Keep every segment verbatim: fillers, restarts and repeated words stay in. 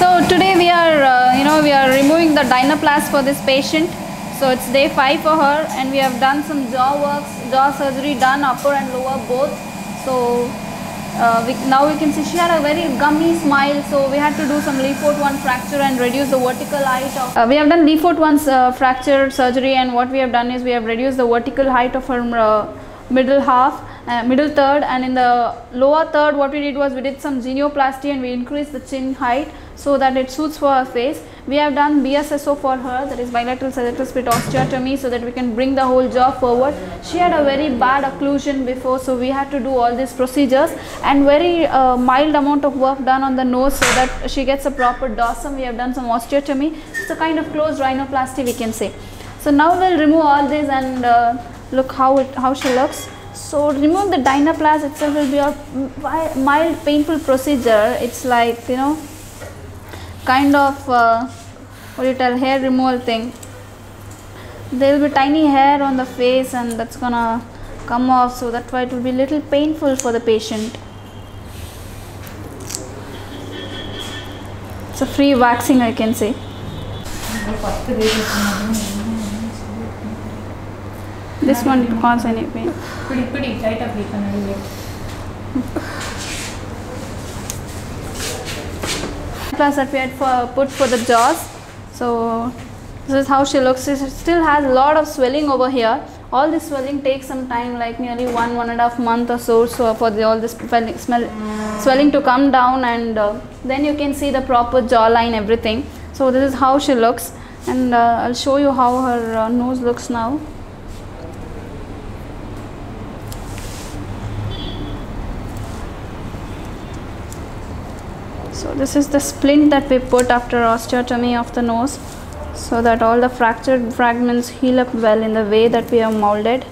So today we are uh, you know we are removing the Dynaplast for this patient. So it's day five for her, and we have done some jaw works, jaw surgery done, upper and lower both. So uh, we, now we can see she had a very gummy smile. So we had to do some LeFort one fracture and reduce the vertical height of. Uh, we have done LeFort one's uh, fracture surgery, and what we have done is we have reduced the vertical height of her uh, middle half. Uh, middle third, and in the lower third what we did was we did some genioplasty and we increased the chin height so that it suits for her face. We have done B S S O for her, that is bilateral sagittal split osteotomy, so that we can bring the whole jaw forward. She had a very bad occlusion before, so we had to do all these procedures, and very uh, mild amount of work done on the nose so that she gets a proper dorsum. We have done some osteotomy, so kind of closed rhinoplasty we can say. So now we'll remove all this and uh, look how it how she looks. So remove the Dynaplast itself will be a mild painful procedure. It's like, you know, kind of uh, what do you tell, hair removal thing. There will be tiny hair on the face and that's gonna come off, so that's why it will be little painful for the patient. It's a free waxing I can say. This one it cause any pain. Pretty pretty tight up here. Plus that we had for, put for the jaws. So this is how she looks. She still has a lot of swelling over here. All this swelling takes some time, like nearly one one and a half month or so. So for the, all this swelling, smell, swelling to come down, and uh, then you can see the proper jawline, everything. So this is how she looks, and uh, I'll show you how her uh, nose looks now. So this is the splint that we put after osteotomy of the nose, so that all the fractured fragments heal up well in the way that we have molded.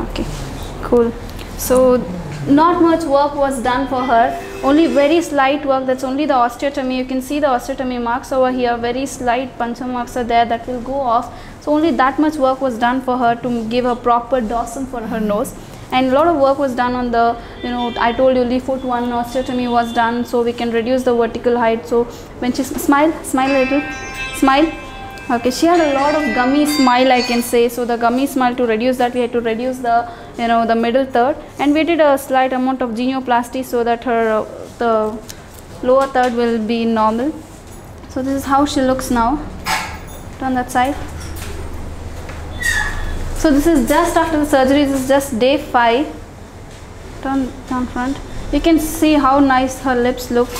Okay, cool. So not much work was done for her, only very slight work, that's only the osteotomy. You can see the osteotomy marks over here, very slight punctum marks are there that will go off. So only that much work was done for her to give her proper dorsum for her nose, and a lot of work was done on the, you know, I told you LeFort one osteotomy was done, so we can reduce the vertical height. So when she smile, smile a little, smile. Okay, she had a lot of gummy smile I can say. So the gummy smile, to reduce that we had to reduce the, you know, the middle third, and we did a slight amount of genioplasty so that her uh, the lower third will be normal. So this is how she looks now. Turn that side. So this is just after the surgery. This is just day five. Turn down front. You can see how nice her lips look.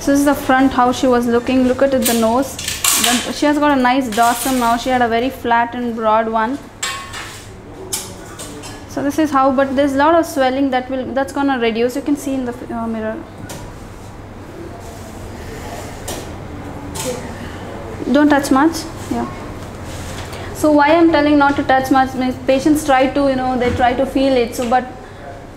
So this is the front how she was looking. Look at it, the nose. Then she has got a nice dorsum now. She had a very flat and broad one. So this is how, but there's a lot of swelling that will that's gonna reduce. You can see in the uh, mirror. Don't touch much. Yeah. So why I'm telling not to touch much? Patients try to, you know, they try to feel it. So but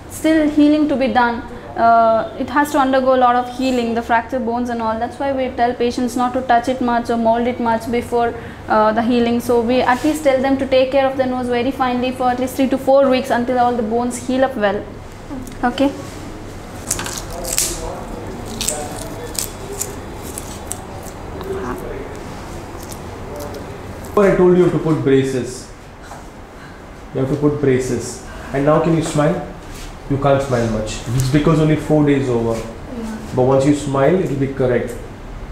still healing to be done. Uh, it has to undergo a lot of healing, the fracture bones and all. That's why we tell patients not to touch it much or mold it much before uh, the healing. So we at least tell them to take care of their nose very finely for at least three to four weeks until all the bones heal up well. Okay. Before I told you, you have to put braces. You have to put braces. And now can you smile? You can't smile much. It's because only four days over. Yeah. But once you smile, it will be correct.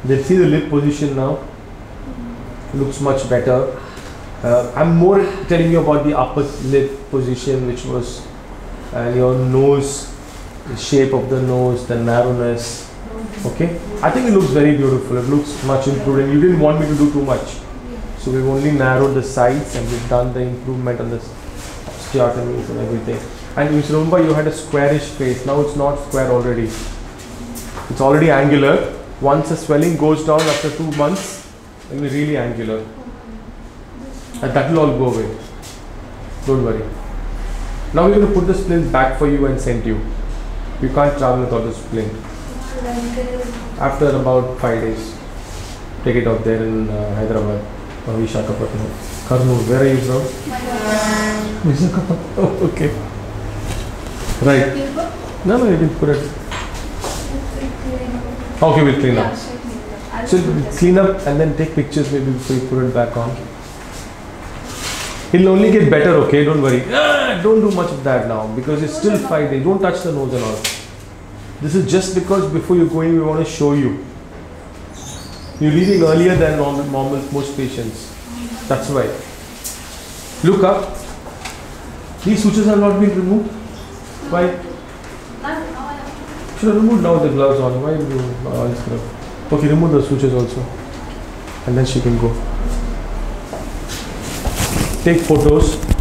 They see the lip position now. Mm-hmm. Looks much better. Uh, I'm more telling you about the upper lip position, which was uh, your nose, the shape of the nose, the narrowness. Okay. I think it looks very beautiful. It looks much improved. You didn't want me to do too much, so we've only narrowed the sides and we've done the improvement on the osteotomies and everything. And you remember you had a squarish face, now it's not square already. It's already angular. Once the swelling goes down after two months, it will be really angular. And that will all go away. Don't worry. Now we're going to put the splint back for you and send you. You can't travel without the splint. After about five days, take it out there in uh, Hyderabad or Visakhapatnam. Karnool, where are you from? Visakhapatnam. Oh, okay. Right. No, no, you can put it. Okay, we'll clean up. So we'll clean up and then take pictures maybe before you put it back on. It'll only get better, okay? Don't worry. Don't do much of that now because it's still five days. Don't touch the nose and all. This is just because before you go in, we want to show you. You're leaving earlier than normal, normal most patients. That's why. Look up. These sutures have not been removed. Why? Should I remove now the gloves on? Why remove all this glove? Okay, remove the sutures also. And then she can go. Take photos.